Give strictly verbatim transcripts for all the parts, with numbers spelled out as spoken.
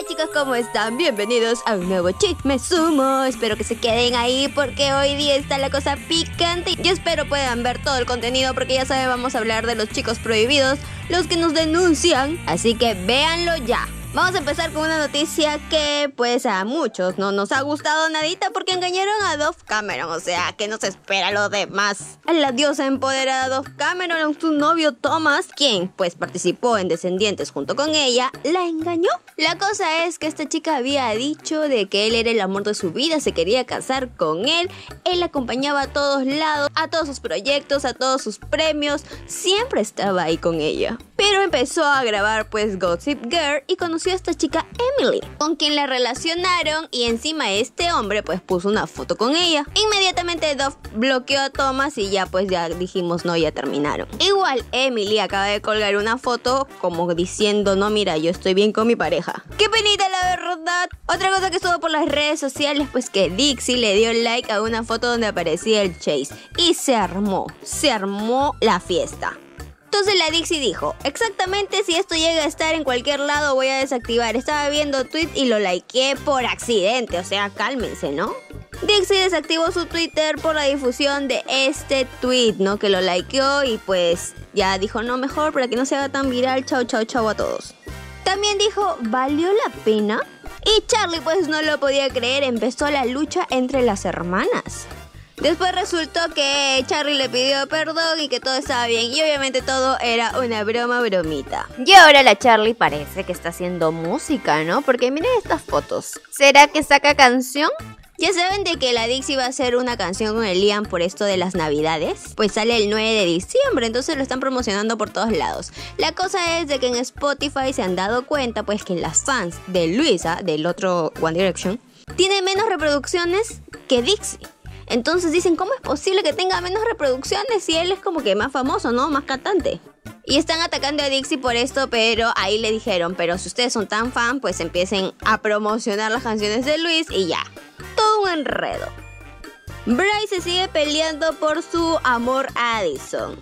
Hola chicos, ¿cómo están? Bienvenidos a un nuevo CHISMESUMO. Espero que se queden ahí porque hoy día está la cosa picante. Yo espero puedan ver todo el contenido porque ya saben, vamos a hablar de los chicos prohibidos, los que nos denuncian, así que véanlo ya. Vamos a empezar con una noticia que pues a muchos no nos ha gustado nadita, porque engañaron a Dove Cameron. O sea, ¿qué nos espera lo demás? A la diosa empoderada Dove Cameron, su novio Thomas, quien pues participó en Descendientes junto con ella, la engañó. La cosa es que esta chica había dicho de que él era el amor de su vida, se quería casar con él, él la acompañaba a todos lados, a todos sus proyectos, a todos sus premios, siempre estaba ahí con ella. Pero empezó a grabar pues Gossip Girl y conoció a esta chica Emily, con quien la relacionaron, y encima este hombre pues puso una foto con ella. Inmediatamente Dove bloqueó a Thomas y ya pues ya dijimos no, ya terminaron. Igual Emily acaba de colgar una foto como diciendo no, mira, yo estoy bien con mi pareja. ¡Qué penita la verdad! Otra cosa que estuvo por las redes sociales pues que Dixie le dio like a una foto donde aparecía el Chase y se armó, se armó la fiesta. Entonces la Dixie dijo, exactamente, si esto llega a estar en cualquier lado voy a desactivar. Estaba viendo tweet y lo likeé por accidente, o sea, cálmense, ¿no? Dixie desactivó su Twitter por la difusión de este tweet, ¿no? Que lo likeó y pues ya dijo, no, mejor para que no se haga tan viral, chao, chao, chao a todos. También dijo, ¿valió la pena? Y Charlie pues no lo podía creer, empezó la lucha entre las hermanas. Después resultó que Charlie le pidió perdón y que todo estaba bien, y obviamente todo era una broma bromita. Y ahora la Charlie parece que está haciendo música, ¿no? Porque miren estas fotos. ¿Será que saca canción? Ya saben de que la Dixie va a hacer una canción con el Liam por esto de las navidades. Pues sale el nueve de diciembre, entonces lo están promocionando por todos lados. La cosa es de que en Spotify se han dado cuenta pues que las fans de Luisa, del otro One Direction, tiene menos reproducciones que Dixie. Entonces dicen, ¿cómo es posible que tenga menos reproducciones si él es como que más famoso, ¿no? Más cantante. Y están atacando a Dixie por esto, pero ahí le dijeron, pero si ustedes son tan fan, pues empiecen a promocionar las canciones de Luis y ya. Todo un enredo. Bryce se sigue peleando por su amor a Addison.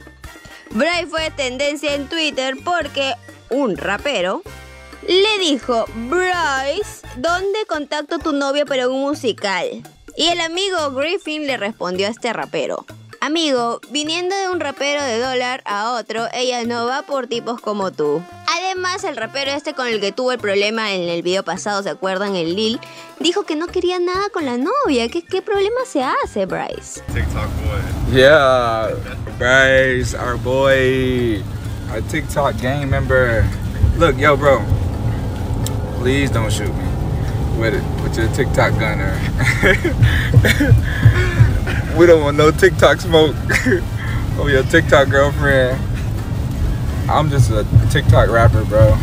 Bryce fue tendencia en Twitter porque un rapero le dijo, Bryce, ¿dónde contacto a tu novia para un musical? Y el amigo Griffin le respondió a este rapero, amigo, viniendo de un rapero de dólar a otro, ella no va por tipos como tú. Además, el rapero este con el que tuvo el problema en el video pasado, ¿se acuerdan? El Lil, dijo que no quería nada con la novia. ¿Qué, qué problema se hace, Bryce? TikTok boy. Yeah, Bryce, our boy, our TikTok gang member. Look, yo, bro, please don't shoot me. With it, with your TikTok gunner. We don't want no TikTok smoke over your TikTok girlfriend. I'm just a TikTok rapper, bro.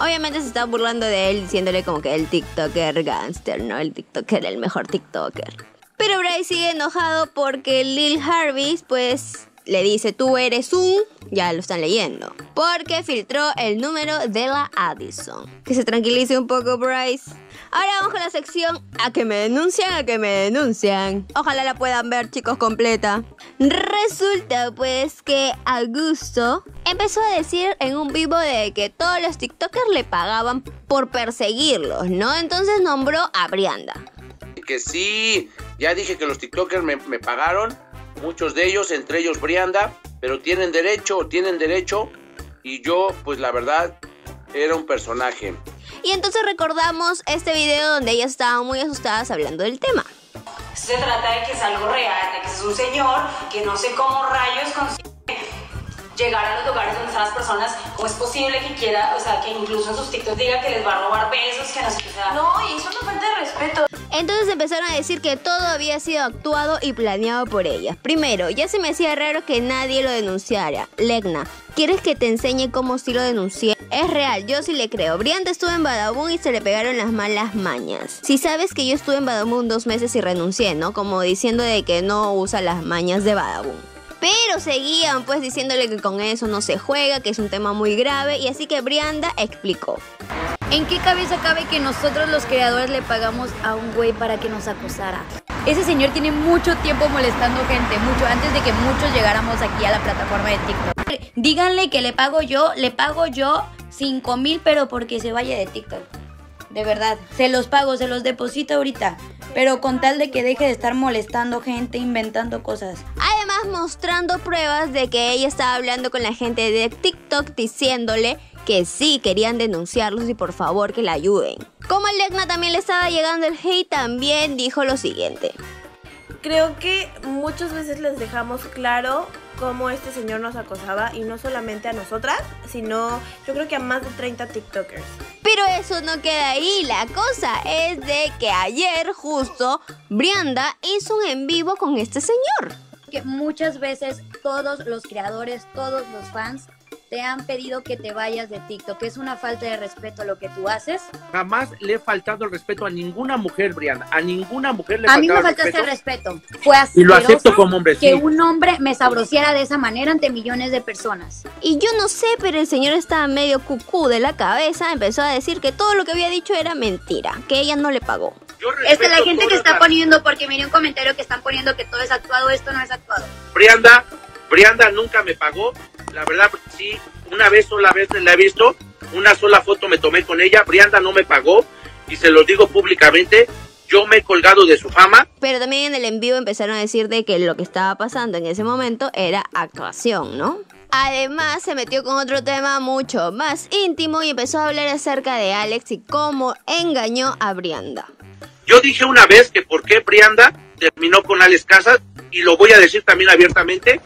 Obviamente se está burlando de él diciéndole como que el TikToker gangster, ¿no? El TikToker, el mejor TikToker. Pero Bryce sigue enojado porque Lil Harvey, pues, le dice, tú eres un... Ya lo están leyendo. Porque filtró el número de la Addison. Que se tranquilice un poco, Bryce. Ahora vamos con la sección a que me denuncian, a que me denuncian. Ojalá la puedan ver, chicos, completa. Resulta, pues, que Augusto empezó a decir en un vivo de que todos los TikTokers le pagaban por perseguirlos, ¿no? Entonces nombró a Brianda. Que sí, ya dije que los TikTokers me, me pagaron. Muchos de ellos, entre ellos Brianda, pero tienen derecho, tienen derecho, y yo, pues la verdad, era un personaje. Y entonces recordamos este video donde ellas estaban muy asustadas hablando del tema. Se trata de que es algo real, de que es un señor que no sé cómo rayos consigue llegar a los lugares donde están las personas, o es posible que quiera, o sea, que incluso en sus TikToks diga que les va a robar besos, que no sé qué sea. No, y eso es una falta de respeto. Entonces empezaron a decir que todo había sido actuado y planeado por ellas. Primero, ya se me hacía raro que nadie lo denunciara. Legna, ¿quieres que te enseñe cómo sí lo denuncié? Es real, yo sí le creo. Brianda estuvo en Badabun y se le pegaron las malas mañas. Si sabes que yo estuve en Badabun dos meses y renuncié, ¿no? Como diciendo de que no usa las mañas de Badabun. Pero seguían pues diciéndole que con eso no se juega, que es un tema muy grave, y así que Brianda explicó. ¿En qué cabeza cabe que nosotros los creadores le pagamos a un güey para que nos acosara? Ese señor tiene mucho tiempo molestando gente, mucho antes de que muchos llegáramos aquí a la plataforma de TikTok. Díganle que le pago yo, le pago yo cinco mil, pero porque se vaya de TikTok. de verdad, se los pago, se los deposito ahorita, pero con tal de que deje de estar molestando gente, inventando cosas. Además, mostrando pruebas de que ella estaba hablando con la gente de TikTok diciéndole que sí querían denunciarlos y por favor que la ayuden. Como a Legna también le estaba llegando el hate, también dijo lo siguiente. Creo que muchas veces les dejamos claro cómo este señor nos acosaba, y no solamente a nosotras, sino yo creo que a más de treinta TikTokers. Pero eso no queda ahí, la cosa es de que ayer justo Brianda hizo un en vivo con este señor. Que muchas veces todos los creadores, todos los fans te han pedido que te vayas de TikTok, que es una falta de respeto lo que tú haces. Jamás le he faltado el respeto a ninguna mujer, Brianda, a ninguna mujer le he faltado el respeto. A mí me faltaste respeto. el respeto. Fue así. Y lo acepto como hombre. Que sí. un hombre me sabrosiera de esa manera ante millones de personas. Y yo no sé, pero el señor estaba medio cucú de la cabeza, empezó a decir que todo lo que había dicho era mentira, que ella no le pagó. Es que la gente que está poniendo, porque miré un comentario que están poniendo que todo es actuado, esto no es actuado. Brianda, Brianda nunca me pagó. La verdad, sí, una vez, sola vez la he visto, una sola foto me tomé con ella, Brianda no me pagó, y se lo digo públicamente, yo me he colgado de su fama. Pero también en el en vivo empezaron a decir de que lo que estaba pasando en ese momento era actuación, ¿no? Además, se metió con otro tema mucho más íntimo y empezó a hablar acerca de Alex y cómo engañó a Brianda. Yo dije una vez que por qué Brianda terminó con Alex Casas, y lo voy a decir también abiertamente,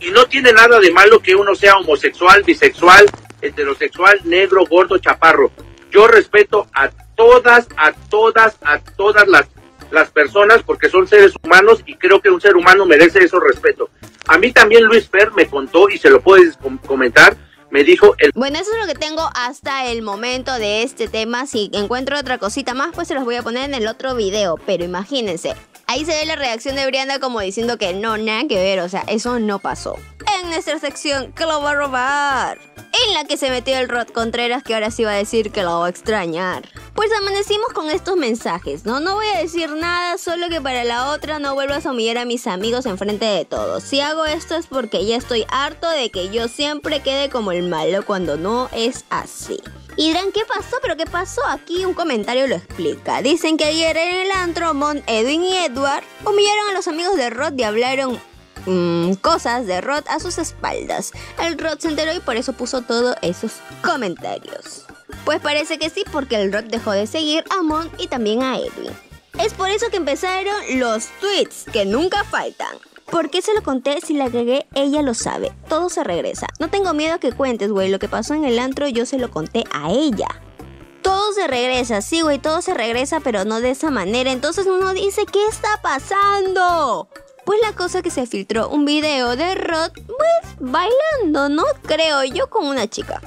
y no tiene nada de malo que uno sea homosexual, bisexual, heterosexual, negro, gordo, chaparro. Yo respeto a todas, a todas, a todas las, las personas porque son seres humanos y creo que un ser humano merece ese respeto. A mí también Luis Per me contó y se lo puedes comentar. Me dijo el... Bueno, eso es lo que tengo hasta el momento de este tema. Si encuentro otra cosita más, pues se los voy a poner en el otro video. Pero imagínense, ahí se ve la reacción de Brianda como diciendo que no, nada que ver, o sea, eso no pasó. En nuestra sección, que lo va a robar, en la que se metió el Rod Contreras, que ahora sí va a decir que lo va a extrañar. Pues amanecimos con estos mensajes, ¿no? No voy a decir nada, solo que para la otra no vuelvas a humillar a mis amigos enfrente de todos. Si hago esto es porque ya estoy harto de que yo siempre quede como el malo cuando no es así. Y dirán, ¿qué pasó? ¿Pero qué pasó? Aquí un comentario lo explica. Dicen que ayer en el antro, Mon, Edwin y Edward humillaron a los amigos de Rod y hablaron... Mm, cosas de Rod a sus espaldas. El Rod se enteró y por eso puso todos esos comentarios. Pues parece que sí, porque el Rod dejó de seguir a Mon y también a Edwin. Es por eso que empezaron los tweets, que nunca faltan. ¿Por qué se lo conté? Si la agregué, ella lo sabe. Todo se regresa. No tengo miedo a que cuentes, güey. Lo que pasó en el antro yo se lo conté a ella. Todo se regresa, sí, güey, todo se regresa, pero no de esa manera. Entonces uno dice, ¿qué está pasando? Pues la cosa que se filtró un video de Rod, pues, bailando, ¿no? Creo yo, con una chica.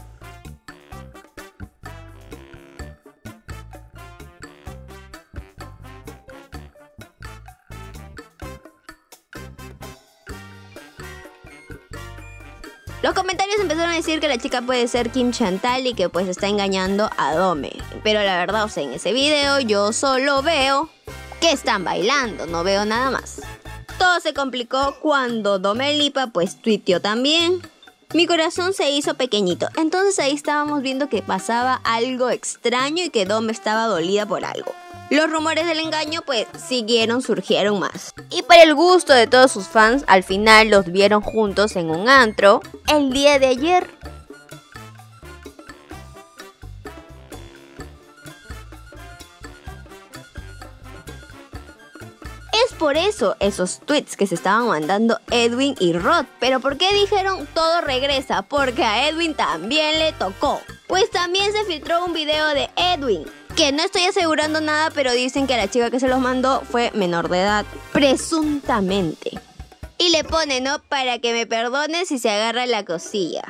Los comentarios empezaron a decir que la chica puede ser Kim Chantal y que pues está engañando a Dome. Pero la verdad, o sea, en ese video yo solo veo que están bailando, no veo nada más. Todo se complicó cuando Dome Lipa pues tuiteó también. Mi corazón se hizo pequeñito. Entonces ahí estábamos viendo que pasaba algo extraño y que Dome estaba dolida por algo. Los rumores del engaño pues siguieron, surgieron más. Y para el gusto de todos sus fans, al final los vieron juntos en un antro el día de ayer. Por eso esos tweets que se estaban mandando Edwin y Rod. Pero ¿por qué dijeron todo regresa? Porque a Edwin también le tocó. Pues también se filtró un video de Edwin, que no estoy asegurando nada, pero dicen que la chica que se los mandó fue menor de edad, presuntamente. Y le pone, ¿no? Para que me perdone si se agarra la cosilla.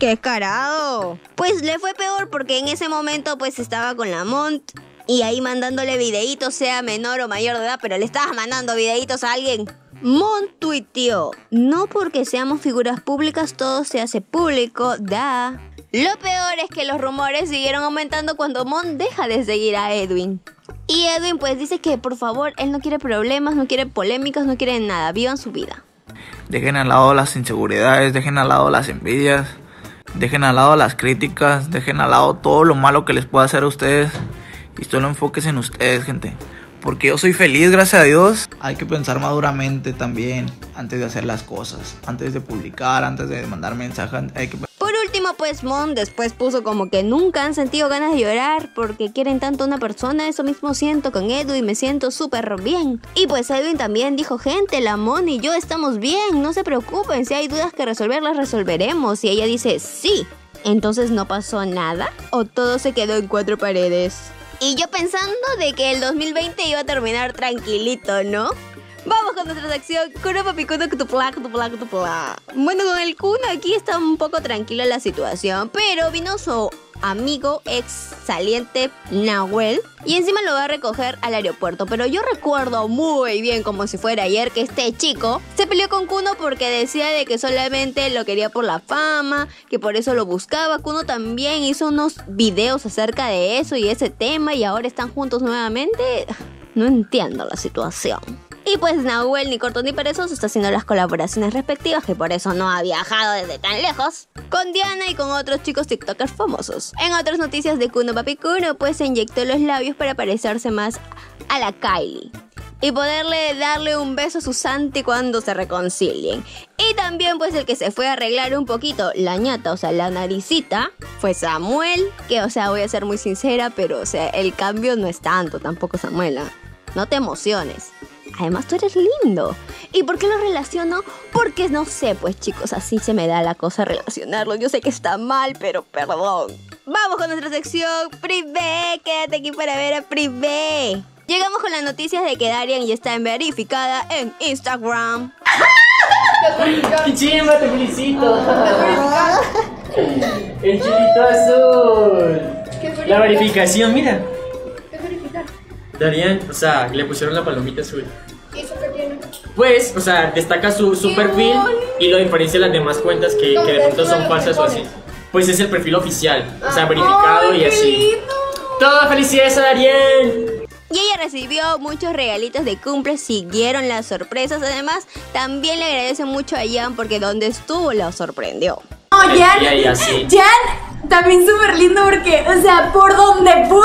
¡Qué descarado! Pues le fue peor porque en ese momento pues estaba con la Mont. Y ahí mandándole videitos, sea menor o mayor de edad, pero le estabas mandando videitos a alguien. Mon tuiteó, no porque seamos figuras públicas todo se hace público, da. Lo peor es que los rumores siguieron aumentando cuando Mon deja de seguir a Edwin. Y Edwin pues dice que por favor, él no quiere problemas, no quiere polémicas, no quiere nada, vivan su vida. Dejen al lado las inseguridades, dejen al lado las envidias, dejen al lado las críticas, dejen al lado todo lo malo que les pueda hacer a ustedes. Pistola, enfóquese en ustedes, gente. Porque yo soy feliz, gracias a Dios. Hay que pensar maduramente también antes de hacer las cosas. Antes de publicar, antes de mandar mensajes, hay que... Por último, pues, Mon después puso como que nunca han sentido ganas de llorar porque quieren tanto a una persona. Eso mismo siento con Edwin, me siento súper bien. Y pues Edwin también dijo, gente, la Mon y yo estamos bien, no se preocupen. Si hay dudas que resolver, las resolveremos. Y ella dice, sí. Entonces, ¿no pasó nada? ¿O todo se quedó en cuatro paredes? Y yo pensando de que el dos mil veinte iba a terminar tranquilito, ¿no? Vamos con nuestra sección Kuno papi Kuno Kutupla Kutupla Kutupla. Bueno, con el Kuno aquí está un poco tranquila la situación, pero vino su amigo ex saliente Nahuel y encima lo va a recoger al aeropuerto. Pero yo recuerdo muy bien, como si fuera ayer, que este chico se peleó con Kuno porque decía de que solamente lo quería por la fama, que por eso lo buscaba. Kuno también hizo unos videos acerca de eso y ese tema, y ahora están juntos nuevamente. No entiendo la situación. Y pues Nahuel, ni corto ni perezoso, está haciendo las colaboraciones respectivas, que por eso no ha viajado desde tan lejos, con Diana y con otros chicos tiktokers famosos. En otras noticias de Kuno papi Kuno, pues se inyectó los labios para parecerse más a la Kylie y poderle darle un beso a su Santi cuando se reconcilien. Y también pues el que se fue a arreglar un poquito la ñata, o sea la naricita, fue Samuel, que o sea voy a ser muy sincera, pero o sea el cambio no es tanto tampoco, Samuela, no te emociones. Además, tú eres lindo. ¿Y por qué lo relaciono? Porque no sé, pues chicos, así se me da la cosa relacionarlo. Yo sé que está mal, pero perdón. Vamos con nuestra sección Privé. Quédate aquí para ver a Privé. Llegamos con las noticias de que Darian ya está verificada en Instagram. ¡Qué chimba, te felicito! ¡El chilito azul! La verificación, mira. Darian, o sea, le pusieron la palomita azul. ¿Y eso qué tiene? Pues, o sea, destaca su, su perfil bonito. Y lo diferencia de las demás cuentas que, que de pronto son falsas o así. Pues es el perfil oficial, ah, o sea, verificado y así. ¡Toda felicidad a Darian! Y ella recibió muchos regalitos de cumple, siguieron las sorpresas. Además, también le agradece mucho a Jan porque donde estuvo lo sorprendió. Oh, Jan, Jan también súper lindo porque, o sea, por donde pudo,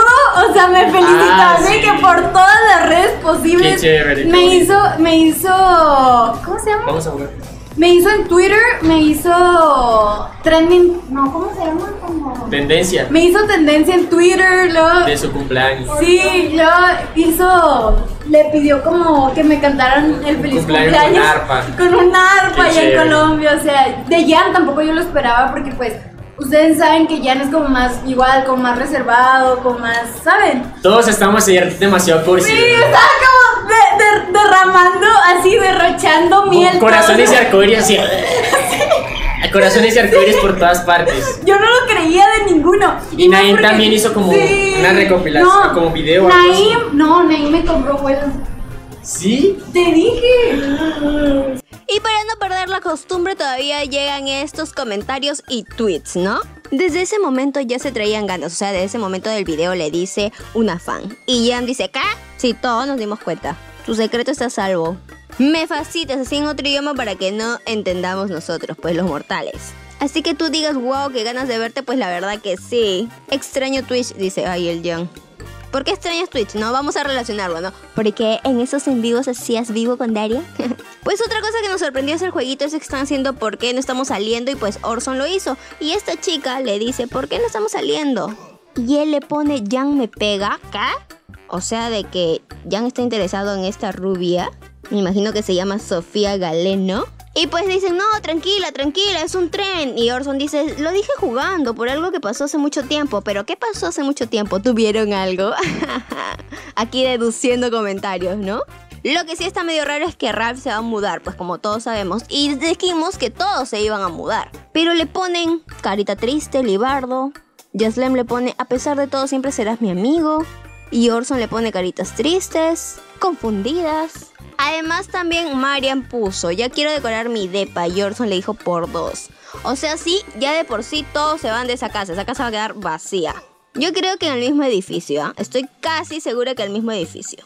o sea, me felicitó, ah, sí, que por todas las redes posibles me hizo, me hizo, ¿cómo se llama? Vamos a jugar. Me hizo en Twitter, me hizo trending, no, ¿cómo se llama? Como... tendencia. Me hizo tendencia en Twitter, luego... de su cumpleaños. Sí, yo hizo, le pidió como que me cantaran el feliz cumpleaños, cumpleaños con una arpa allá en Colombia, o sea, de Jan tampoco yo lo esperaba porque pues... ustedes saben que Jan es como más igual, como más reservado, como más, ¿saben? Todos estamos ayer demasiado cursi. Sí, estaba como de, de, derramando, así, derrochando miel. Corazones todo. Y arcoíris, sí. Corazones y arcoíris sí. Por todas partes. Yo no lo creía de ninguno. Y, y Naim porque... también hizo como sí. Una recopilación, no, como video. Naim, no, Naim me compró vuelos. ¿Sí? Te dije. Y para no perder la costumbre todavía llegan estos comentarios y tweets, ¿no? Desde ese momento ya se traían ganas, o sea, de ese momento del video le dice una fan. Y Jan dice, ¿qué? Sí, todos nos dimos cuenta. Tu secreto está a salvo. Me facitas así en otro idioma para que no entendamos nosotros, pues los mortales. Así que tú digas, wow, qué ganas de verte, pues la verdad que sí. Extraño Twitch, dice, ay, el Jan. ¿Por qué extrañas Twitch? No, vamos a relacionarlo, ¿no? Porque en esos en vivos hacías vivo con Daria. Pues otra cosa que nos sorprendió es el jueguito ese que están haciendo, ¿por qué no estamos saliendo? Y pues Orson lo hizo. Y esta chica le dice, ¿por qué no estamos saliendo? Y él le pone, Jan me pega, ¿qué? O sea, de que Jan está interesado en esta rubia. Me imagino que se llama Sofía Galeno. Y pues dicen, no, tranquila, tranquila, es un tren. Y Orson dice, lo dije jugando por algo que pasó hace mucho tiempo. ¿Pero qué pasó hace mucho tiempo? ¿Tuvieron algo? Aquí deduciendo comentarios, ¿no? Lo que sí está medio raro es que Ralph se va a mudar, pues como todos sabemos. Y dijimos que todos se iban a mudar. Pero le ponen carita triste, libardo. Yaslem le pone, a pesar de todo siempre serás mi amigo. Y Orson le pone caritas tristes, confundidas. Además también Marian puso, ya quiero decorar mi depa, y Orson le dijo por dos. O sea, sí, ya de por sí todos se van de esa casa, esa casa va a quedar vacía. Yo creo que en el mismo edificio, ¿eh? Estoy casi segura que en el mismo edificio.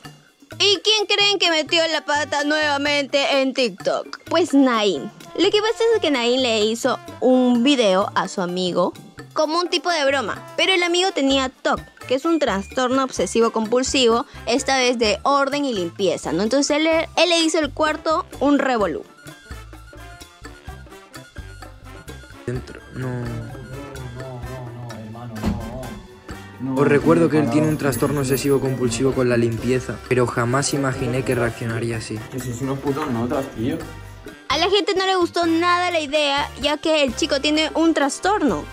¿Y quién creen que metió la pata nuevamente en TikTok? Pues Naim. Lo que pasa es que Naim le hizo un video a su amigo como un tipo de broma, pero el amigo tenía T O C, que es un trastorno obsesivo compulsivo, esta vez de orden y limpieza, ¿no? Entonces él, él le hizo el cuarto un revolú. Dentro, no. No, no, no, no, hermano, no. no Os recuerdo que él tiene un trastorno obsesivo compulsivo con la limpieza, pero jamás imaginé que reaccionaría así. Eso es unos putos notas, tío. A la gente no le gustó nada la idea, ya que el chico tiene un trastorno.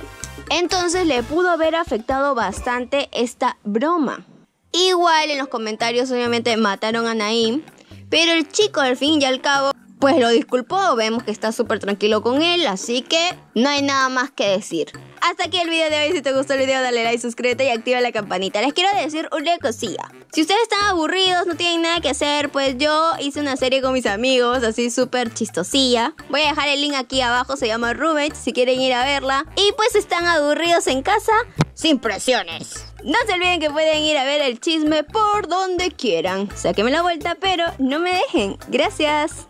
Entonces le pudo haber afectado bastante esta broma. Igual en los comentarios obviamente mataron a Naim, pero el chico al fin y al cabo pues lo disculpó, vemos que está súper tranquilo con él, así que no hay nada más que decir. Hasta aquí el video de hoy. Si te gustó el video dale like, suscríbete y activa la campanita. Les quiero decir una cosilla. Si ustedes están aburridos, no tienen nada que hacer, pues yo hice una serie con mis amigos, así súper chistosilla. Voy a dejar el link aquí abajo, se llama Roommates, si quieren ir a verla. Y pues están aburridos en casa, sin presiones. No se olviden que pueden ir a ver el chisme por donde quieran. Sáquenme la vuelta, pero no me dejen. Gracias.